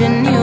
imagine you.